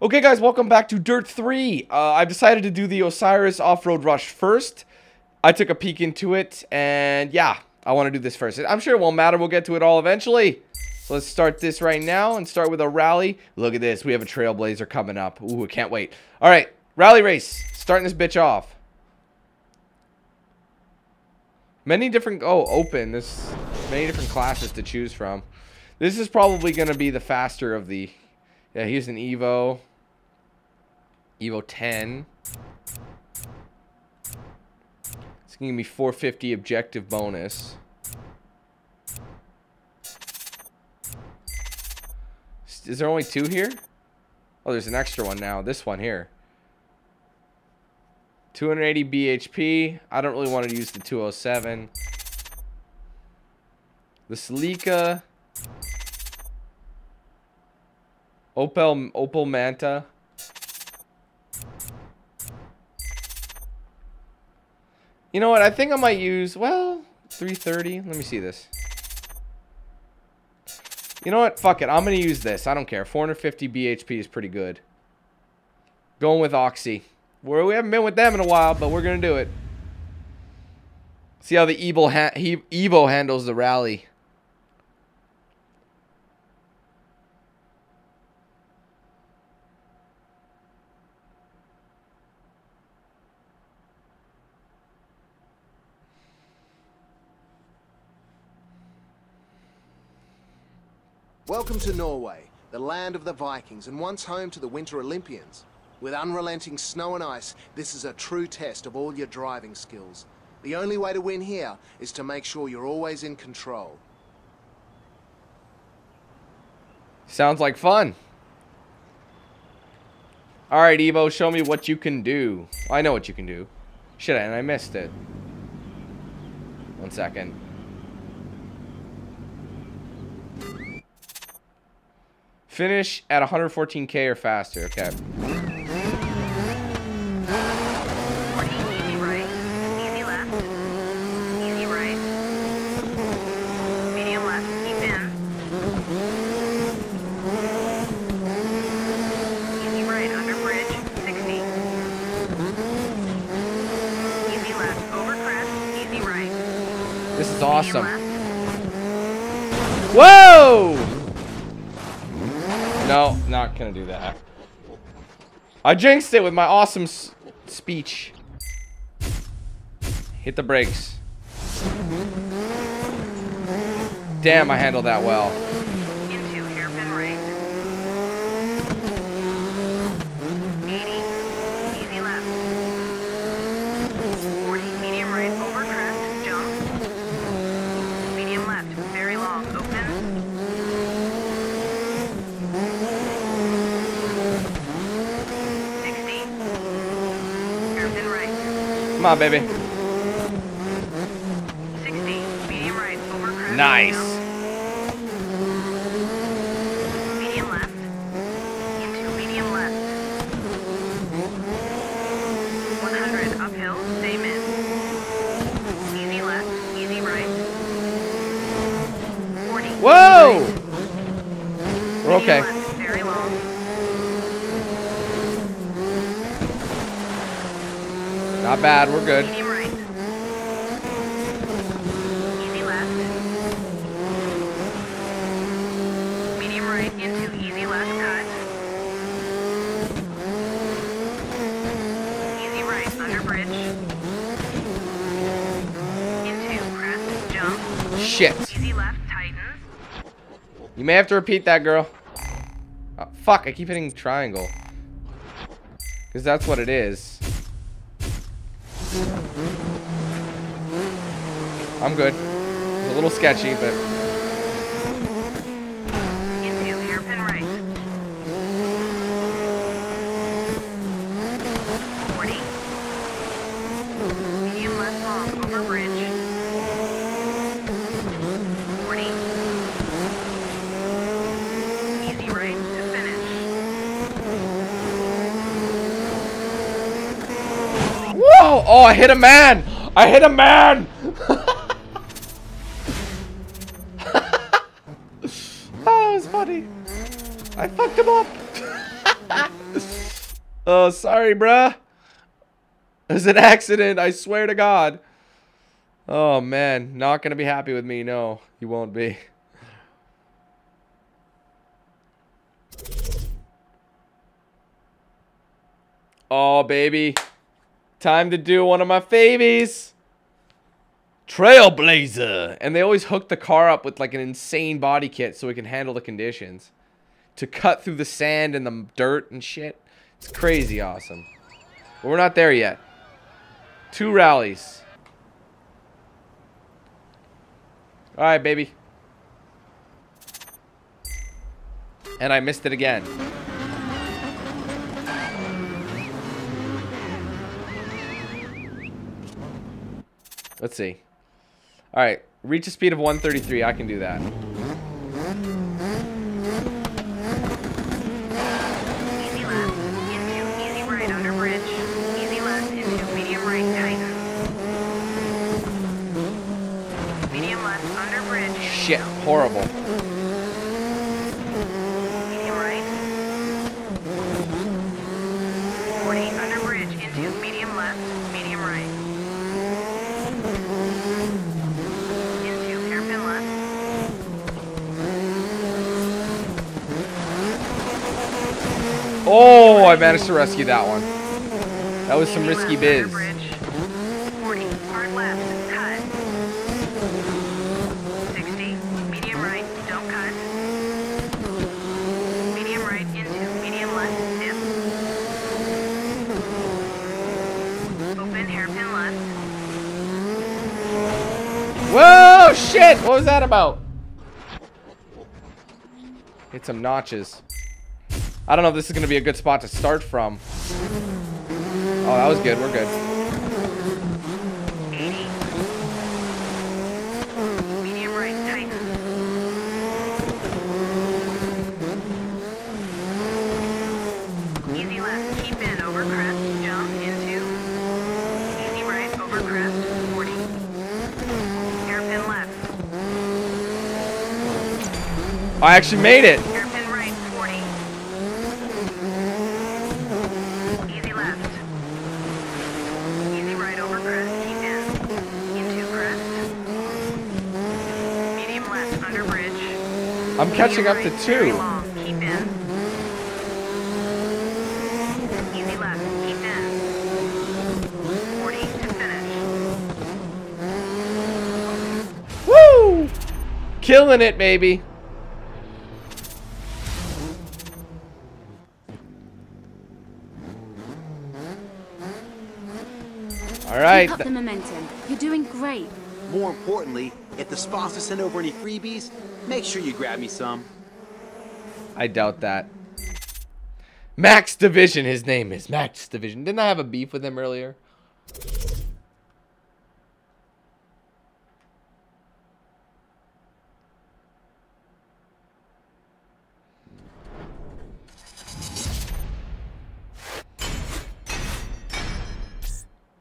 Okay guys, welcome back to DIRT 3. I've decided to do the Osiris Offroad Rush first. I took a peek into it, and yeah, I want to do this first. I'm sure it won't matter, we'll get to it all eventually. So let's start this right now and start with a rally. Look at this, we have a Trailblazer coming up. Ooh, I can't wait. Alright, rally race. Starting this bitch off. Many different... oh, open. There's many different classes to choose from. This is probably going to be the faster of the... yeah, here's an Evo. Evo 10. It's going to give me 450 objective bonus. Is there only two here? Oh, there's an extra one now. This one here. 280 BHP. I don't really want to use the 207. The Celica. Opel Manta. You know what? I think I might use, well, 330. Let me see this. You know what? Fuck it. I'm going to use this. I don't care. 450 BHP is pretty good. Going with Oxy. We haven't been with them in a while, but we're going to do it. See how the Evo handles the rally. Welcome to Norway, the land of the Vikings and once home to the Winter Olympians. With unrelenting snow and ice, this is a true test of all your driving skills. The only way to win here is to make sure you're always in control. Sounds like fun. Alright, Evo, show me what you can do. I know what you can do. Shit, and I missed it. One second. Finish at 114K or faster. Okay. Easy right. Easy left. Easy right. Medium left. Keep in. Easy right under bridge. 60. Easy left over crest. Easy right. This is awesome. Whoa! No, not gonna do that. I jinxed it with my awesome speech. Hit the brakes. Damn, I handled that well. Into hairpin right. 80, easy left. 40, medium right, over crest, jump. Medium left, very long, open. Come on, baby. 60, medium right, over crest. Nice. Down. Medium left. Into medium left. 100, uphill, same in. Easy left, easy right. 40. Whoa! Right. We're okay. Medium left, very long. Not bad, we're good. Medium right. Easy left. Medium right into easy left cut. Easy right under bridge. Into crest jump. Shit. Easy left tightens. You may have to repeat that, girl. Oh, fuck, I keep hitting triangle. Because that's what it is. I'm good. It's a little sketchy, but... into hairpin right. 40. Medium left long, over bridge. 40. Easy right to finish. Whoa! Oh, I hit a man! I hit a man! I fucked him up. Oh, sorry, bruh. It was an accident. I swear to God. Oh, man. Not going to be happy with me. No, you won't be. Oh, baby. Time to do one of my favies. Trailblazer. And they always hook the car up with like an insane body kit so it can handle the conditions. To cut through the sand and the dirt and shit. It's crazy awesome. But we're not there yet. 2 rallies. Alright, baby. And I missed it again. Let's see. Alright, reach a speed of 133. I can do that. Easy left, easy right under bridge. Easy left into medium right tight. Medium left under bridge. Shit, horrible. Medium right. 40 under bridge into medium left, medium right. Oh, I managed to rescue that one. That was some risky biz. Whoa, shit! What was that about? Hit some notches. I don't know if this is going to be a good spot to start from. Oh, that was good. We're good. 80. Medium right tight. Easy left. Keep in over crest. Jump into. Easy right over crest. 40. Hairpin left. I actually made it. I'm catching up to 2. Easy left, keep in. 40 to finish. Woo! Killing it, baby. All right. Keep up the momentum. You're doing great. More importantly, if the sponsors send over any freebies, make sure you grab me some. I doubt that. Max Division, his name is Max Division. Didn't I have a beef with him earlier?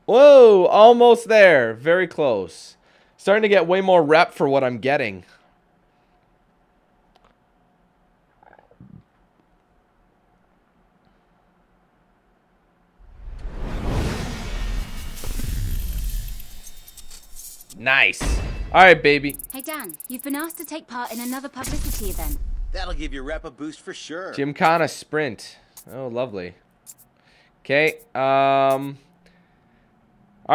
Whoa, almost there. Very close. Starting to get way more rep for what I'm getting. Nice. All right, baby. Hey, Dan, you've been asked to take part in another publicity event. That'll give your rep a boost for sure. Gymkhana Sprint. Oh, lovely. Okay. All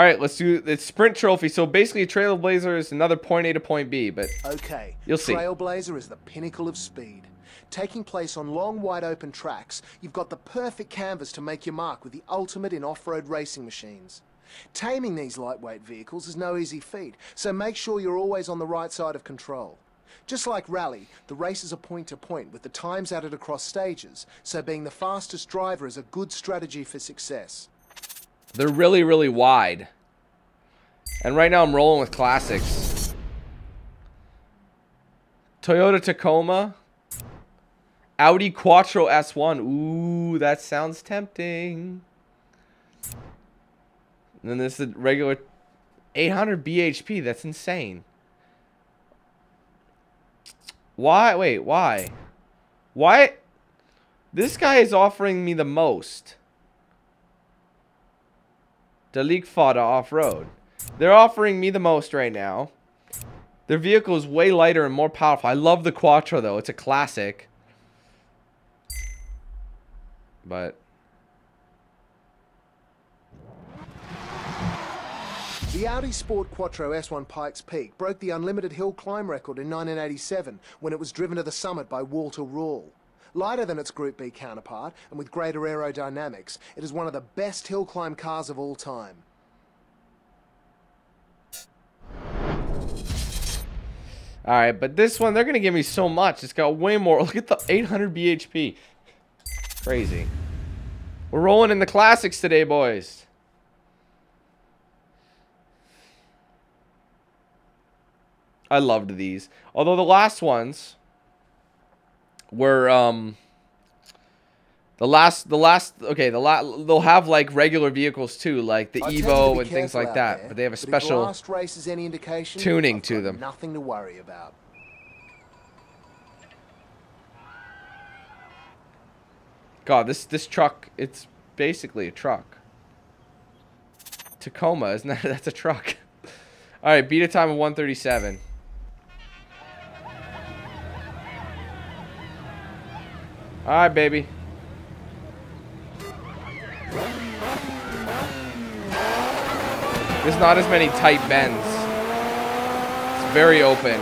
right, let's do the Sprint Trophy. So basically, Trailblazer is another point A to point B, but okay, you'll see. Trailblazer is the pinnacle of speed. Taking place on long, wide-open tracks, you've got the perfect canvas to make your mark with the ultimate in off-road racing machines. Taming these lightweight vehicles is no easy feat, so make sure you're always on the right side of control. Just like Rally, the races are point-to-point with the times added across stages, so being the fastest driver is a good strategy for success. They're really, really wide. And right now I'm rolling with classics. Toyota Tacoma. Audi Quattro S1. Ooh, that sounds tempting. And then this is a regular 800 bhp. That's insane. Why? Wait, why? Why? This guy is offering me the most. Delikatessen Off-Road. They're offering me the most right now. Their vehicle is way lighter and more powerful. I love the Quattro, though. It's a classic. But... the Audi Sport Quattro S1 Pike's Peak broke the unlimited hill climb record in 1987 when it was driven to the summit by Walter Ruhl. Lighter than its Group B counterpart and with greater aerodynamics, it is one of the best hill climb cars of all time. Alright, but this one, they're going to give me so much. It's got way more. Look at the 800 bhp. Crazy. We're rolling in the classics today, boys. I loved these. Although the last ones were, they'll have like regular vehicles too, like the Evo and things like that, but they have a special tuning to them. Nothing to worry about. God, this truck, it's basically a truck. Tacoma, isn't that? That's a truck. All right, beat a time of 1:37. All right, baby. There's not as many tight bends. It's very open.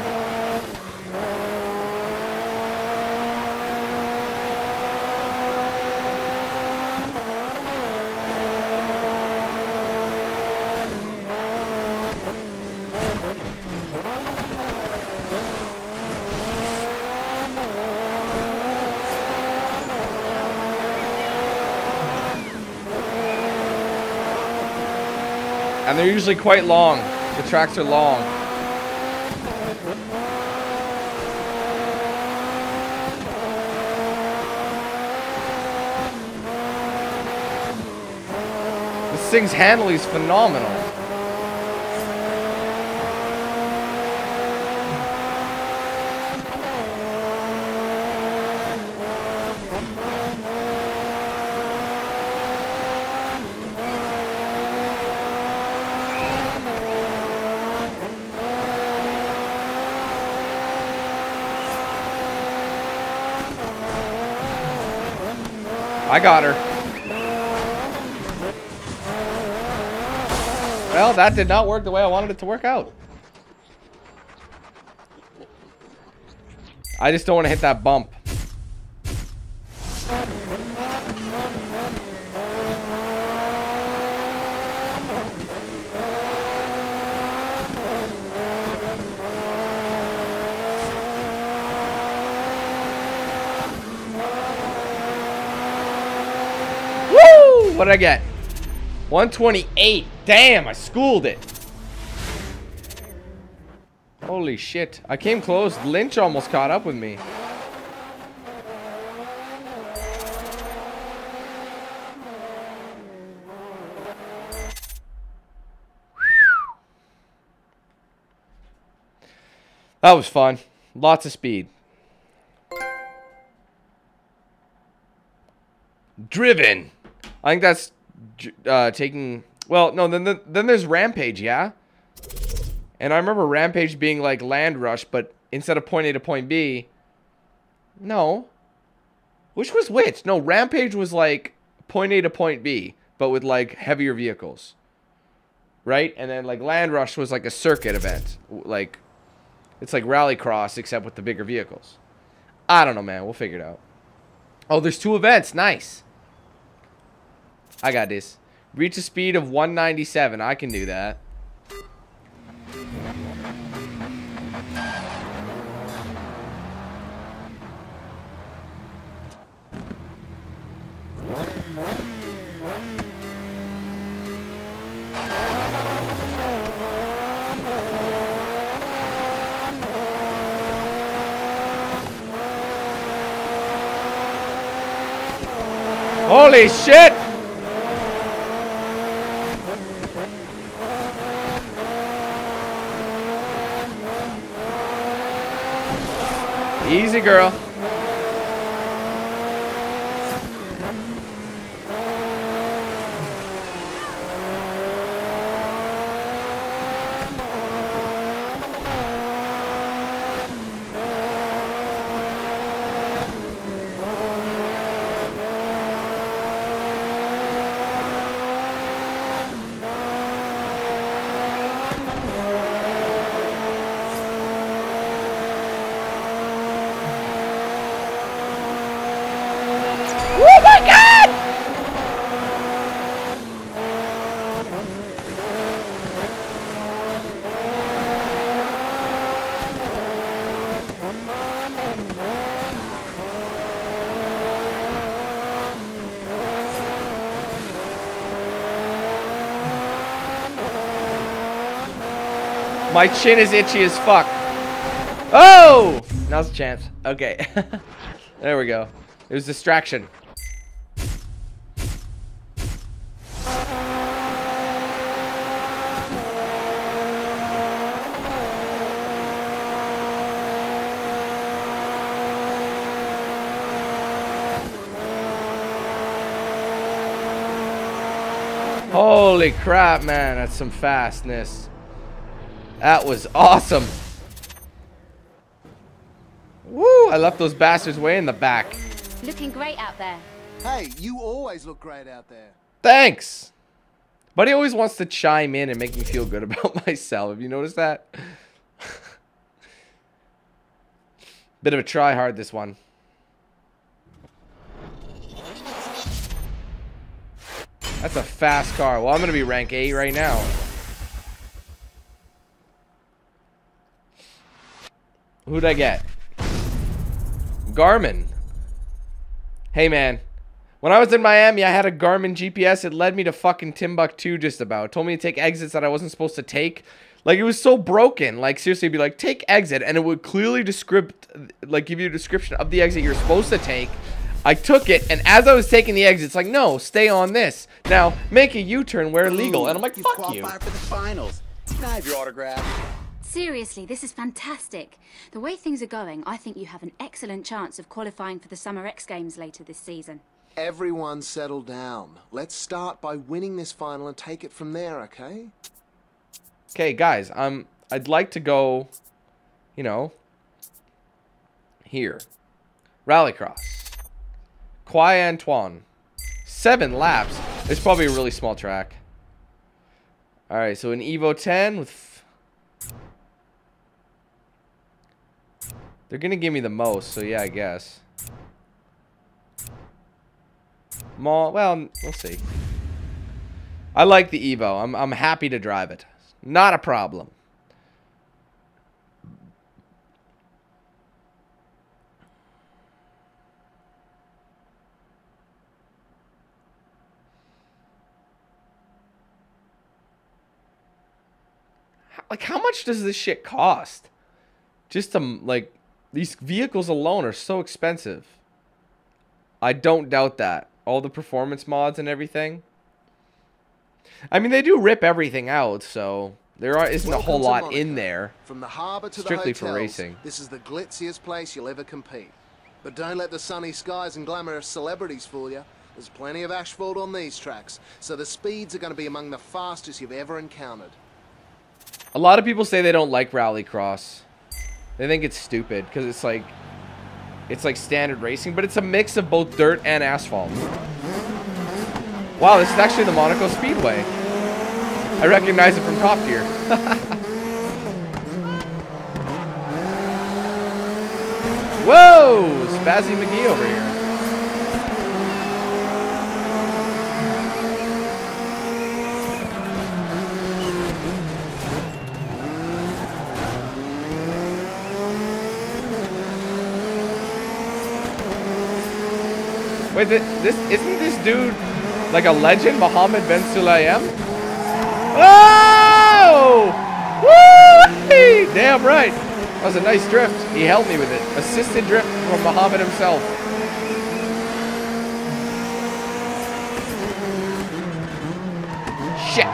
And they're usually quite long. The tracks are long. This thing's handling is phenomenal. I got her. Well, that did not work the way I wanted it to work out. I just don't want to hit that bump. What did I get? 128. Damn, I schooled it. Holy shit. I came close. Lynch almost caught up with me. That was fun. Lots of speed. Driven. I think that's taking... Well, no, then there's Rampage, yeah? And I remember Rampage being like Land Rush, but instead of point A to point B... No. Which was which? No, Rampage was like point A to point B, but with like heavier vehicles. Right? And then like Land Rush was like a circuit event. Like, it's like Rallycross, except with the bigger vehicles. I don't know, man. We'll figure it out. Oh, there's two events. Nice. I got this. Reach a speed of 197. I can do that. Holy shit! Easy, girl. My chin is itchy as fuck. Oh! Now's the chance. Okay. There we go. It was distraction. Holy crap, man. That's some fastness. That was awesome. Woo! I left those bastards way in the back. Looking great out there. Hey, you always look great out there. Thanks. Buddy always wants to chime in and make me feel good about myself. Have you noticed that? Bit of a try hard this one. That's a fast car. Well, I'm going to be rank 8 right now. Who'd I get? Garmin. Hey, man. When I was in Miami, I had a Garmin GPS. It led me to fucking Timbuktu just about. It told me to take exits that I wasn't supposed to take. Like, it was so broken. Like, seriously, it'd be like, take exit. And it would clearly give you a description of the exit you're supposed to take. I took it, and as I was taking the exit, it's like, no, stay on this. Now, make a U-turn where illegal. And I'm like, fuck you. For the finals. Can I have your autograph? Seriously, this is fantastic. The way things are going, I think you have an excellent chance of qualifying for the Summer X Games later this season. Everyone settle down. Let's start by winning this final and take it from there, okay? Okay, guys, I'd like to go, you know, here. Rallycross. Quai Antoine. 7 laps. It's probably a really small track. All right, so an Evo 10 with... They're going to give me the most, so yeah, I guess. Well, we'll see. I like the Evo. I'm happy to drive it. Not a problem. Like, how much does this shit cost? Just to, like... These vehicles alone are so expensive. I don't doubt that. All the performance mods and everything. I mean, they do rip everything out, so there isn't a whole lot in there. From the harbor to strictly the hotels, for racing. This is the glitziest place you'll ever compete. But don't let the sunny skies and glamorous celebrities fool you. There's plenty of asphalt on these tracks, so the speeds are going to be among the fastest you've ever encountered. A lot of people say they don't like Rallycross. They think it's stupid because it's like standard racing, but it's a mix of both dirt and asphalt. Wow, this is actually the Monaco Speedway. I recognize it from Top Gear. Whoa, Spazzy McGee over here. Wait, isn't this dude like a legend? Mohammed Ben Sulayam? Oh! Woo! Damn right. That was a nice drift. He helped me with it. Assisted drift from Mohammed himself. Shit.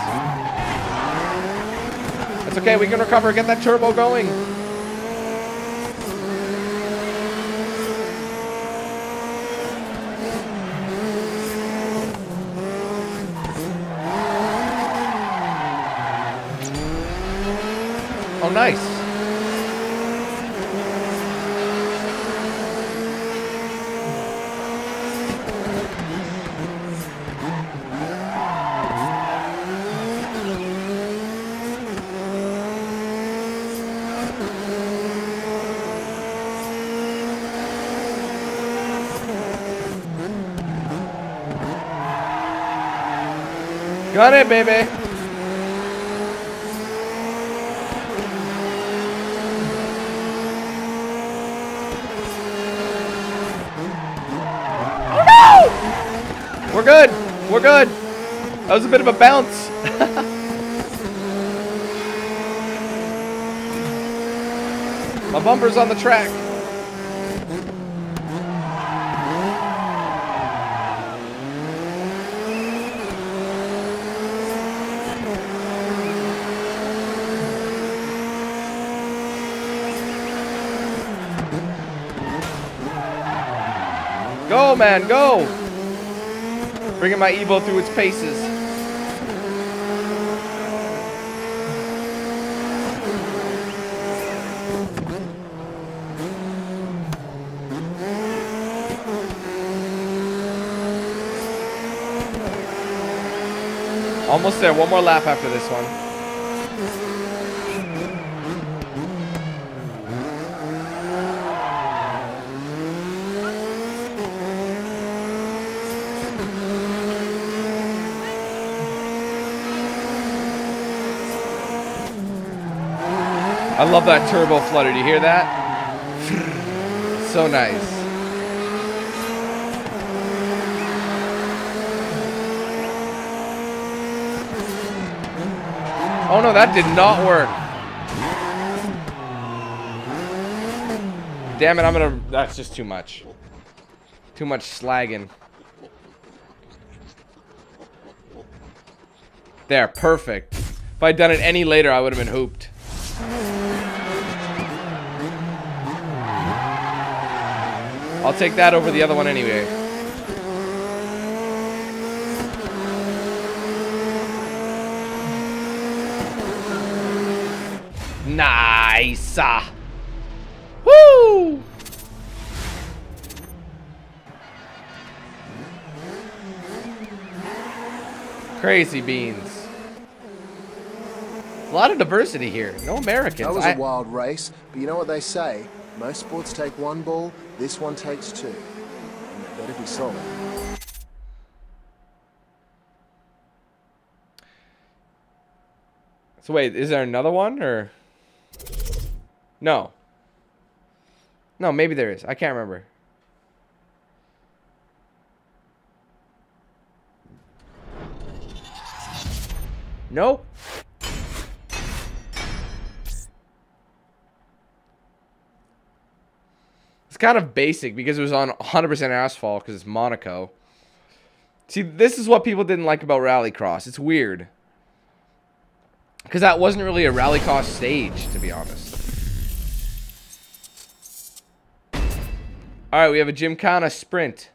That's okay. We can recover. Get that turbo going. Oh, nice. Got it, baby. We're good. We're good. That was a bit of a bounce. My bumper's on the track. Go, man, go! Bringing my Evo through its paces. Almost there, one more lap after this one. I love that turbo flutter, do you hear that? So nice. Oh no, that did not work. Damn it, that's just too much. Too much slagging. There, perfect. If I'd done it any later, I would have been hooped. I'll take that over the other one anyway. Nice. Woo! Crazy beans. A lot of diversity here. No Americans. That was a wild race, but you know what they say? Most sports take one ball, this one takes two. And it better be solid. So wait, is there another one, or? No. No, maybe there is. I can't remember. Nope. It's kind of basic because it was on 100% asphalt because it's Monaco. See, this is what people didn't like about Rallycross. It's weird. Because that wasn't really a Rallycross stage, to be honest. Alright, we have a Gymkhana Sprint.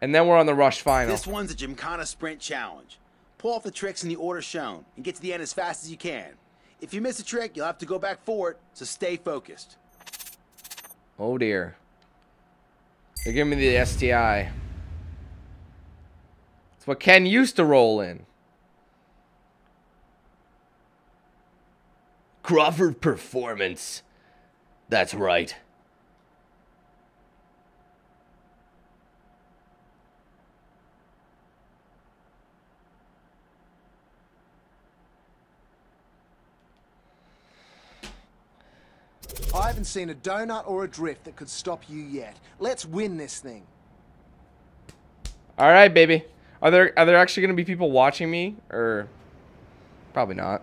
And then we're on the Rush Final. This one's a Gymkhana Sprint Challenge. Pull off the tricks in the order shown and get to the end as fast as you can. If you miss a trick, you'll have to go back for it, so stay focused. Oh dear. They're giving me the STI. It's what Ken used to roll in. Crawford Performance. That's right. I haven't seen a donut or a drift that could stop you yet. Let's win this thing. All right, baby. Are there actually going to be people watching me, or probably not?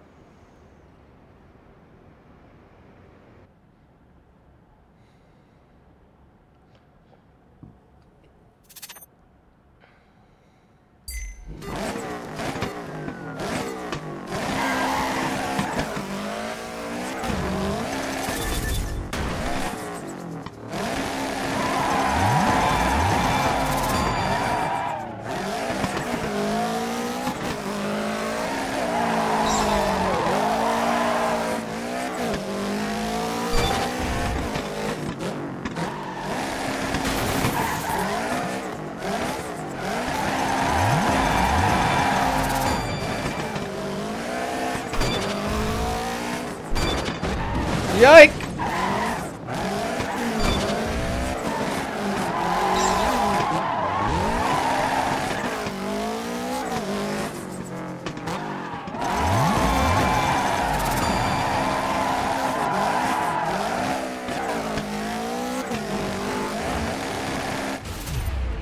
Yikes!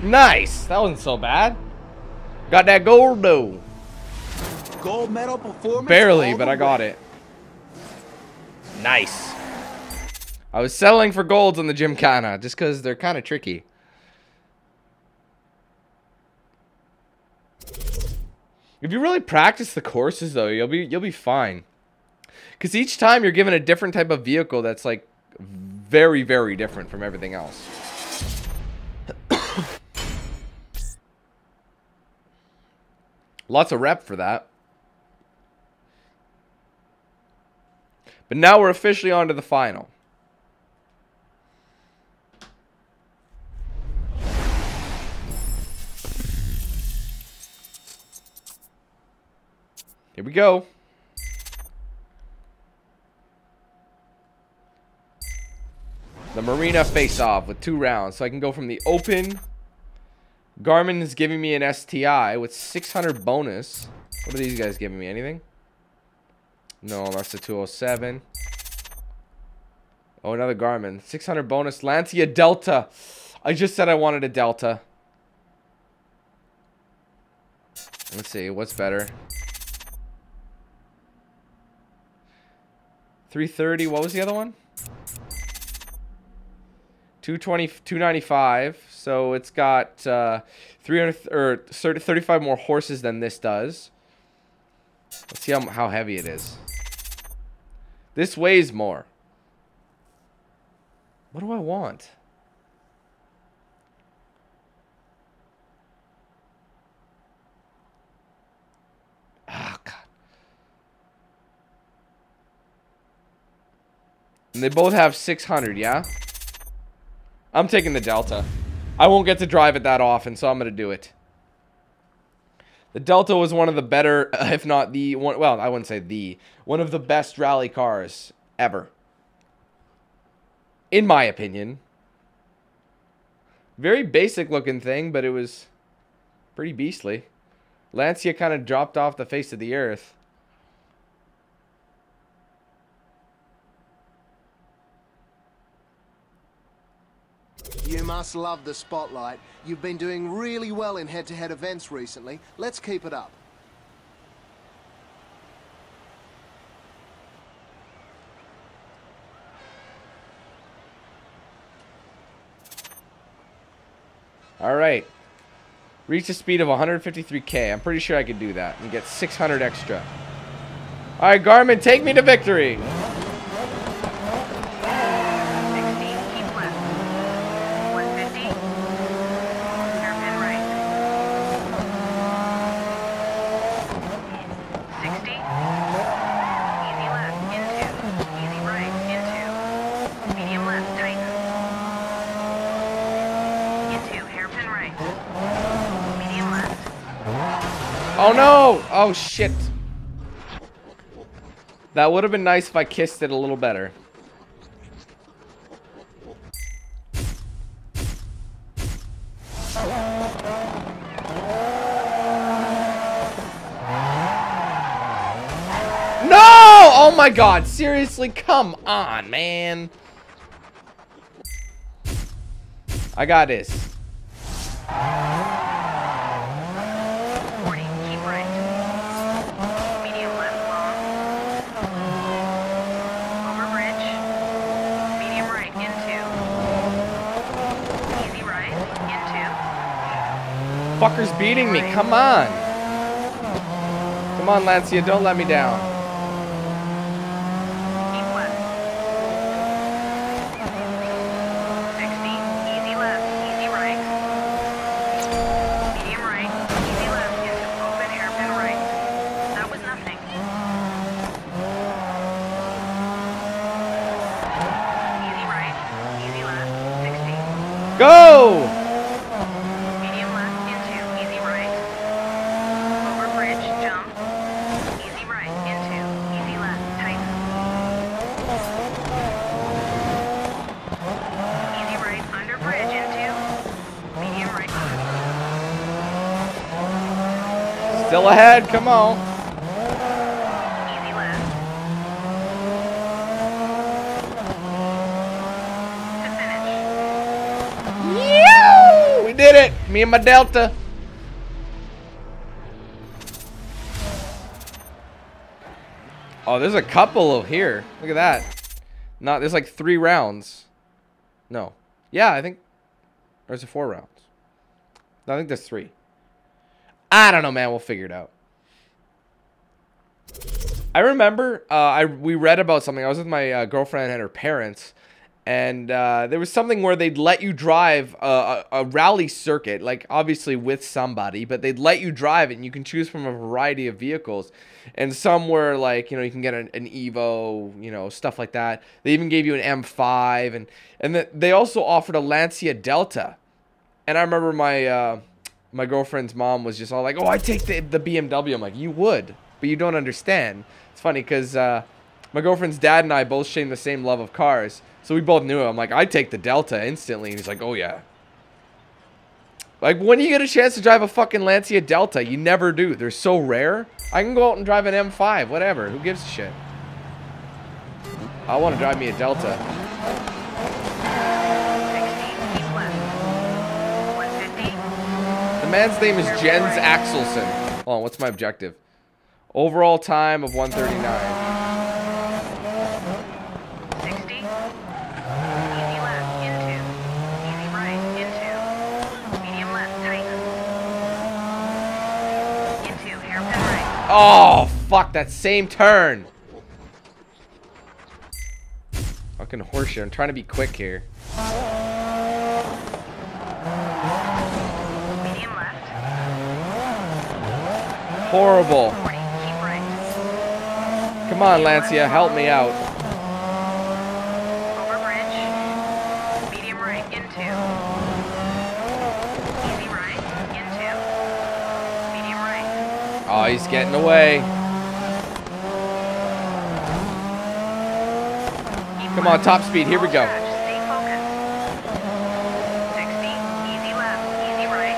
Nice! That wasn't so bad. Got that gold though. Gold medal performance. Barely, but I got it. Nice. I was settling for golds on the Gymkhana just because they're kind of tricky. If you really practice the courses though, you'll be fine. Because each time you're given a different type of vehicle that's like very, very different from everything else. Lots of rep for that. But now we're officially on to the final. Here we go. The Marina face-off with 2 rounds. So I can go from the open. Garmin is giving me an STI with 600 bonus. What are these guys giving me? Anything? No, that's the 207. Oh, another Garmin. 600 bonus. Lancia Delta. I just said I wanted a Delta. Let's see. What's better? 330. What was the other one? 220, 295. So it's got 35 more horses than this does. Let's see how heavy it is. This weighs more. What do I want? Ah, God. And they both have 600, yeah? I'm taking the Delta. I won't get to drive it that often, so I'm going to do it. The Delta was one of the better, if not the one, well, I wouldn't say the, one of the best rally cars ever. In my opinion. Very basic looking thing, but it was pretty beastly. Lancia kind of dropped off the face of the earth. You must love the spotlight. You've been doing really well in head-to-head events recently. Let's keep it up. All right. Reach a speed of 153K. I'm pretty sure I could do that and get 600 extra. All right, Garmin, take me to victory. Oh no! Oh shit. That would have been nice if I kissed it a little better. No! Oh my God, seriously? Come on, man. I got this. Fucker's beating me. Come on. Come on, Lancia. Don't let me down. Keep left. 60. Easy left. Easy right. Medium right. Easy left. Into open hairpin right. That was nothing. Easy right. Easy left. 60. Go! Still ahead, come on. Easy left. To finish. Yeow! We did it! Me and my Delta. Oh, there's a couple over here. Look at that. Not, there's like 3 rounds. No. Yeah, I think. Or is it 4 rounds? No, I think there's 3. I don't know, man. We'll figure it out. I remember we read about something. I was with my girlfriend and her parents. And there was something where they'd let you drive a rally circuit, like obviously with somebody, but they'd let you drive it and you can choose from a variety of vehicles. And some were like, you know, you can get an Evo, you know, stuff like that. They even gave you an M5 and they also offered a Lancia Delta. And I remember my my girlfriend's mom was just all like, oh, I take the BMW. I'm like, you would, but you don't understand. It's funny because my girlfriend's dad and I both share the same love of cars. So we both knew it. I'm like, I'd take the Delta instantly. And he's like, oh, yeah. Like, when do you get a chance to drive a fucking Lancia Delta? You never do. They're so rare. I can go out and drive an M5. Whatever. Who gives a shit? I want to drive me a Delta. 16, 150. The man's name is Jens Axelson. Hold on, what's my objective? Overall time of 139. Oh, fuck, that same turn. Fucking horseshit. I'm trying to be quick here. Medium left. Horrible. 40, keep right. Come on, Lancia, help me out. Over bridge. Medium right into. Oh, he's getting away. Come on, top speed. Here we go. Stay focused. 60, easy left, easy right.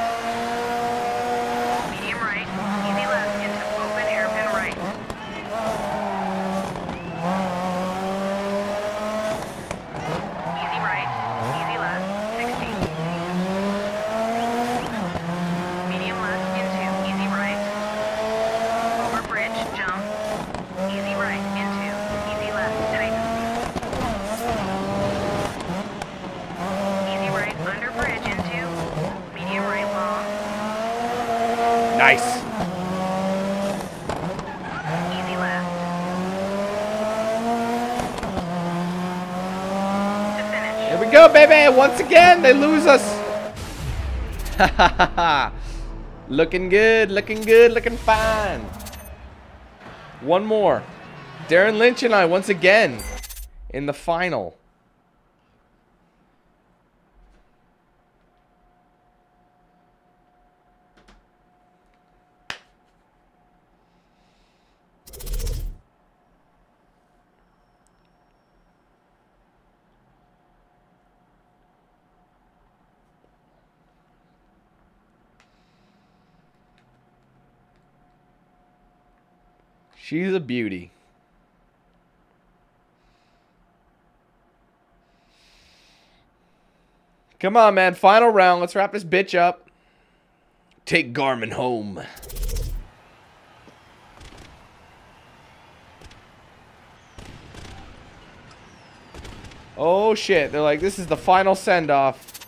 Medium right, easy left into open hairpin right. Easy right, easy left, 60. Medium left into easy right. Jump. Easy right into easy left tight. Easy right under bridge into medium right long. Nice. Easy left. To finish. Here we go, baby. Once again, they lose us. Ha ha ha ha. Looking good, looking good, looking fine. One more. Darren Lynch and I once again in the final. She's a beauty. Come on, man. Final round. Let's wrap this bitch up. Take Garmin home. Oh, shit. They're like, this is the final send-off.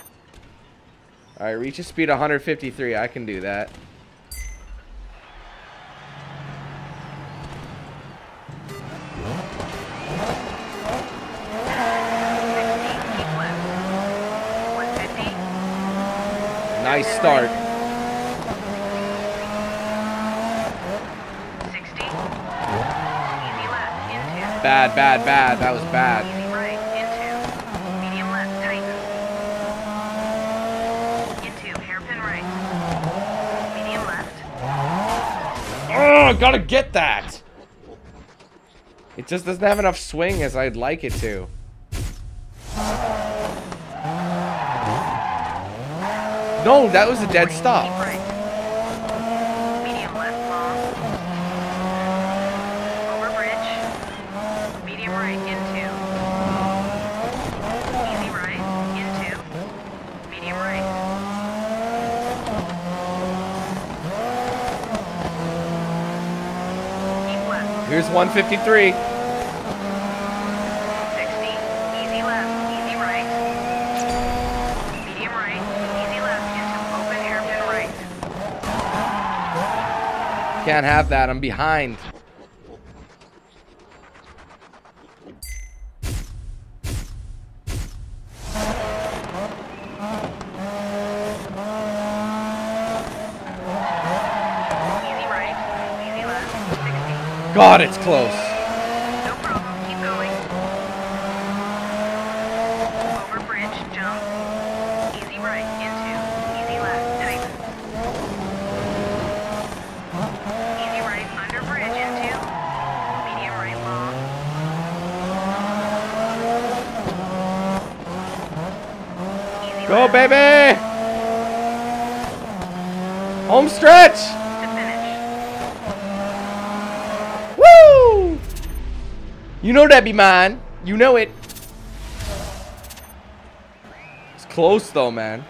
All right, reach a speed of 153. I can do that. Nice start. 60. Easy left into. Bad, bad, bad. That was bad. Easy right into. Medium left tight. Into hairpin right. Medium left. Oh, gotta get that. It just doesn't have enough swing as I'd like it to. No, that was a dead stop. Right. Medium left long. Over bridge. Medium right into. Easy right into. Medium right. Keep left. Here's 153. 60. Can't have that. I'm behind. God, it's close. No problem. Keep going. Over bridge, jump. Easy right, into. Easy left, tight. Easy right, under bridge, into. Medium right, long. Easy go, right. Baby! Home stretch! You know that'd be mine. You know it. It's close though, man.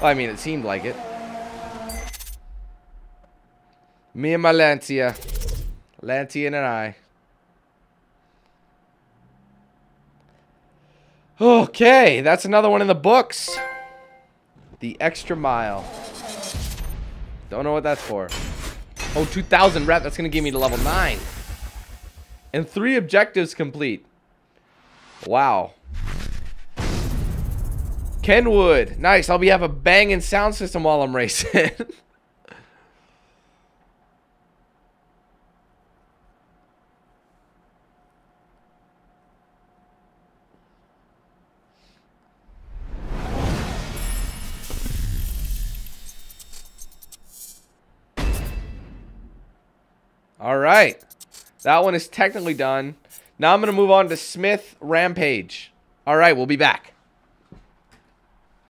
Well, I mean, it seemed like it. Me and my Lancia. Lancia and I. Okay, that's another one in the books. The extra mile. Don't know what that's for. Oh, 2,000 rep. That's going to give me to level 9. And 3 objectives complete. Wow. Kenwood. Nice. I'll be have a banging sound system while I'm racing. All right. That one is technically done. Now I'm going to move on to Smith Rampage. All right, we'll be back.